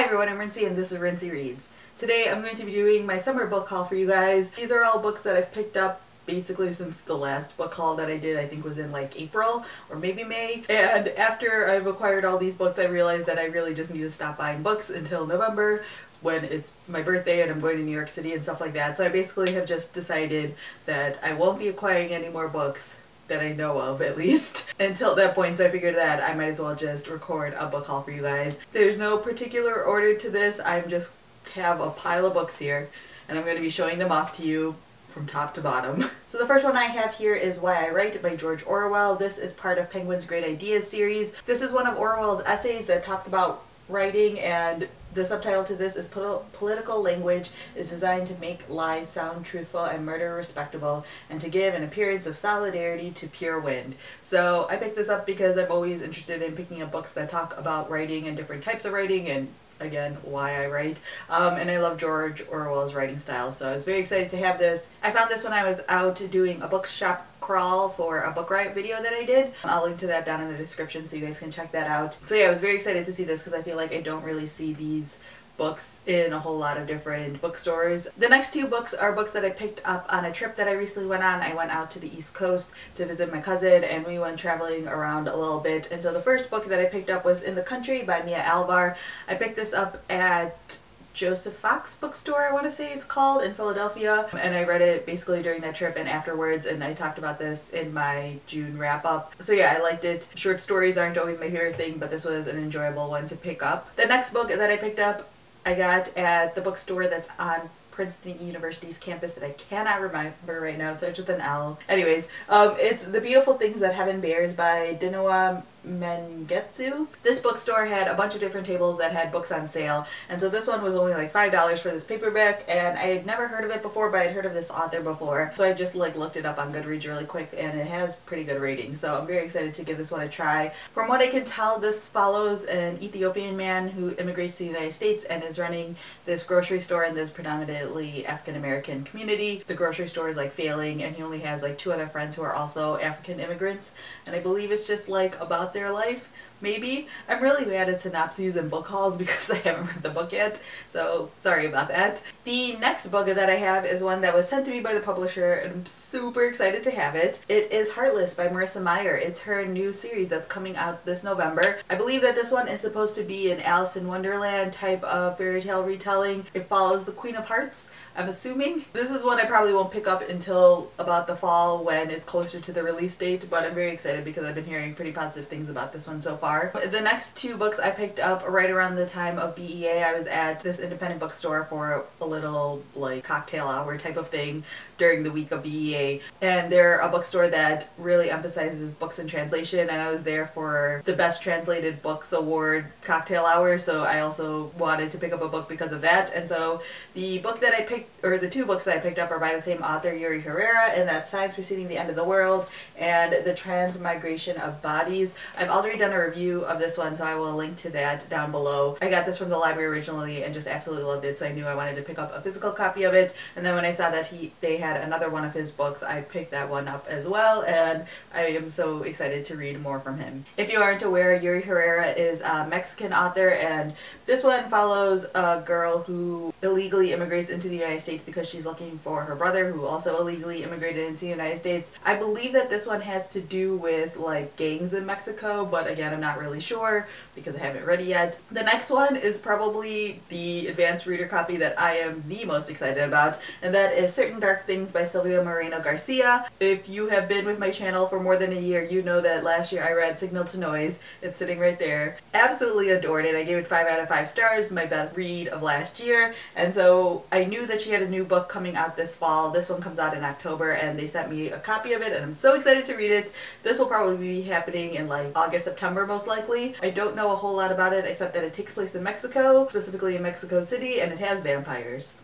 Hi everyone, I'm Rincey and this is Rincey Reads. Today I'm going to be doing my summer book haul for you guys. These are all books that I've picked up basically since the last book haul that I did, I think was in like April or maybe May. And after I've acquired all these books, I realized that I really just need to stop buying books until November when it's my birthday and I'm going to New York City and stuff like that. So I basically have just decided that I won't be acquiring any more books that I know of, at least, until that point, so I figured that I might as well just record a book haul for you guys. There's no particular order to this, I just have a pile of books here, and I'm going to be showing them off to you from top to bottom. So the first one I have here is Why I Write by George Orwell. This is part of Penguin's Great Ideas series. This is one of Orwell's essays that talks about writing, and the subtitle to this is Political Language is Designed to Make Lies Sound Truthful and Murder Respectable and to Give an Appearance of Solidarity to Pure Wind. So I picked this up because I'm always interested in picking up books that talk about writing and different types of writing and, again, why I write. And I love George Orwell's writing style, so I was very excited to have this. I found this when I was out doing a bookshop crawl for a Book Riot video that I did. I'll link to that down in the description so you guys can check that out. So yeah, I was very excited to see this because I feel like I don't really see these books in a whole lot of different bookstores. The next two books are books that I picked up on a trip that I recently went on. I went out to the East Coast to visit my cousin and we went traveling around a little bit. And so the first book that I picked up was In the Country by Mia Alvar. I picked this up at Joseph Fox bookstore, I want to say it's called, in Philadelphia, and I read it basically during that trip and afterwards, and I talked about this in my June wrap-up. So yeah, I liked it. Short stories aren't always my favorite thing, but this was an enjoyable one to pick up. The next book that I picked up I got at the bookstore that's on Princeton University's campus that I cannot remember right now. It starts with an L. Anyways, it's The Beautiful Things That Heaven Bears by Dinaw Mengestu. This bookstore had a bunch of different tables that had books on sale, and so this one was only like $5 for this paperback, and I had never heard of it before, but I'd heard of this author before, so I just like looked it up on Goodreads really quick, and it has pretty good ratings, so I'm very excited to give this one a try. From what I can tell, this follows an Ethiopian man who immigrates to the United States and is running this grocery store in this predominantly African-American community. The grocery store is like failing and he only has like two other friends who are also African immigrants, and I believe it's just like about their life, maybe. I'm really bad at synopses and book hauls because I haven't read the book yet, so sorry about that. The next book that I have is one that was sent to me by the publisher and I'm super excited to have it. It is Heartless by Marissa Meyer. It's her new series that's coming out this November. I believe that this one is supposed to be an Alice in Wonderland type of fairy tale retelling. It follows the Queen of Hearts, I'm assuming. This is one I probably won't pick up until about the fall when it's closer to the release date, but I'm very excited because I've been hearing pretty positive things about this one so far. The next two books I picked up right around the time of BEA. I was at this independent bookstore for a little like cocktail hour type of thing during the week of BEA, and they're a bookstore that really emphasizes books in translation, and I was there for the Best Translated Books Award cocktail hour, so I also wanted to pick up a book because of that. And so the book that I picked, or the two books that I picked up, are by the same author, Yuri Herrera, and that's Signs Preceding the End of the World and The Transmigration of Bodies. I've already done a review of this one, so I will link to that down below. I got this from the library originally and just absolutely loved it, so I knew I wanted to pick up a physical copy of it, and then when I saw that they had another one of his books, I picked that one up as well, and I am so excited to read more from him. If you aren't aware, Yuri Herrera is a Mexican author, and this one follows a girl who illegally immigrates into the United States because she's looking for her brother, who also illegally immigrated into the United States. I believe that this one has to do with like gangs in Mexico, but again, I'm not really sure because I haven't read it yet. The next one is probably the advanced reader copy that I am the most excited about, and that is Certain Dark Things by Silvia Moreno-Garcia. If you have been with my channel for more than a year, you know that last year I read Signal to Noise. It's sitting right there. Absolutely adored it. I gave it 5 out of 5 stars, my best read of last year, and so I knew that she had a new book coming out this fall. This one comes out in October, and they sent me a copy of it, and I'm so excited to read it. This will probably be happening in like August, September most likely. I don't know a whole lot about it except that it takes place in Mexico, specifically in Mexico City, and it has vampires.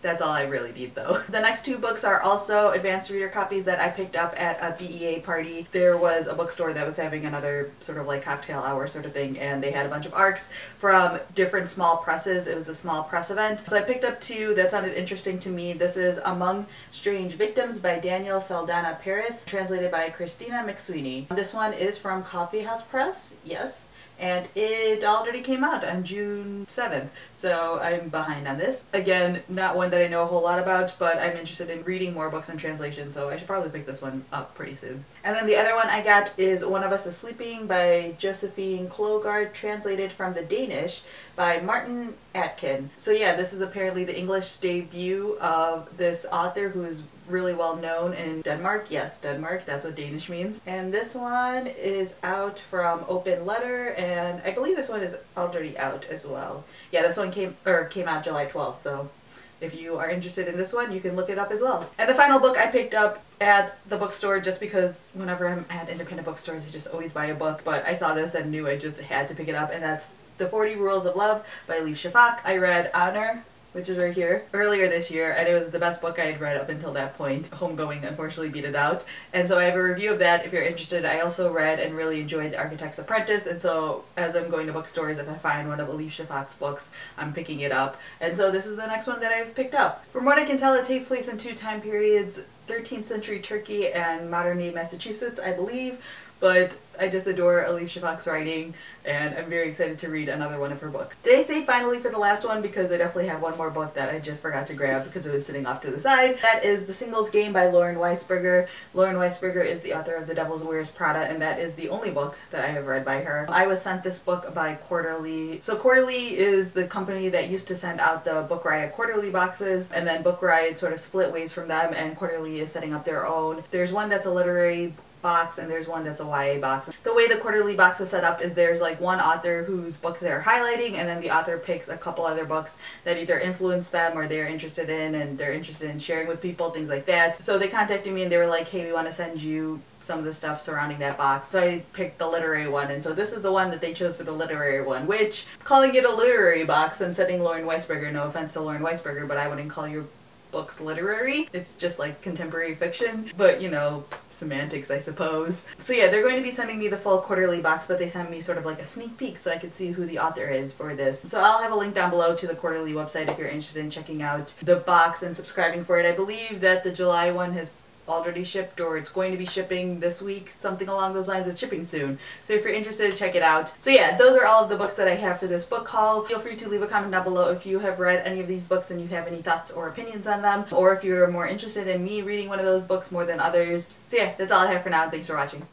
That's all I really need though. The next two books are also advanced reader copies that I picked up at a BEA party. There was a bookstore that was having another sort of like cocktail hour sort of thing, and they had a bunch of ARCs from different small presses. It was a small press event. So I picked up two that sounded interesting to me. This is Among Strange Victims by Daniel Saldaña París, translated by Christina MacSweeney. This one is from Coffee House Press, yes. and it already came out on June 7th, so I'm behind on this. Again, not one that I know a whole lot about, but I'm interested in reading more books on translation, so I should probably pick this one up pretty soon. And then the other one I got is One of Us is Sleeping by Josefine Klougart, translated from the Danish by Martin Aitken. So yeah, this is apparently the English debut of this author who is really well known in Denmark. Yes, Denmark, that's what Danish means. And this one is out from Open Letter, and I believe this one is already out as well. Yeah, this one came out July 12th, so if you are interested in this one, you can look it up as well. And the final book I picked up at the bookstore, just because whenever I'm at independent bookstores, I just always buy a book, but I saw this and knew I just had to pick it up, and that's The 40 Rules of Love by Elif Shafak. I read Honor, which is right here, earlier this year, and it was the best book I had read up until that point. Homegoing unfortunately beat it out, and so I have a review of that if you're interested. I also read and really enjoyed The Architect's Apprentice, and so as I'm going to bookstores, if I find one of Elif Shafak's books, I'm picking it up. And so this is the next one that I've picked up. From what I can tell, it takes place in two time periods, 13th century Turkey and modern-day Massachusetts, I believe, but I just adore Elif Shafak's writing, and I'm very excited to read another one of her books. Did I say finally for the last one? Because I definitely have one more book that I just forgot to grab because it was sitting off to the side. That is The Singles Game by Lauren Weisberger. Lauren Weisberger is the author of The Devil Wears Prada, and that is the only book that I have read by her. I was sent this book by Quarterly. So Quarterly is the company that used to send out the Book Riot quarterly boxes, and then Book Riot sort of split ways from them, and Quarterly is setting up their own. There's one that's a literary box and there's one that's a YA box. The way the quarterly box is set up is there's like one author whose book they're highlighting, and then the author picks a couple other books that either influence them or they're interested in, and they're interested in sharing with people, things like that. So they contacted me and they were like, hey, we want to send you some of the stuff surrounding that box. So I picked the literary one, and so this is the one that they chose for the literary one, which calling it a literary box and setting Lauren Weisberger, no offense to Lauren Weisberger, but I wouldn't call your books literary. It's just like contemporary fiction, but you know, semantics I suppose. So yeah, they're going to be sending me the full quarterly box, but they sent me sort of like a sneak peek so I could see who the author is for this. So I'll have a link down below to the quarterly website if you're interested in checking out the box and subscribing for it. I believe that the July one has already shipped, or it's going to be shipping this week, something along those lines. It's shipping soon, so if you're interested, check it out. So yeah, those are all of the books that I have for this book haul. Feel free to leave a comment down below if you have read any of these books and you have any thoughts or opinions on them, or if you're more interested in me reading one of those books more than others. So yeah, that's all I have for now. Thanks for watching.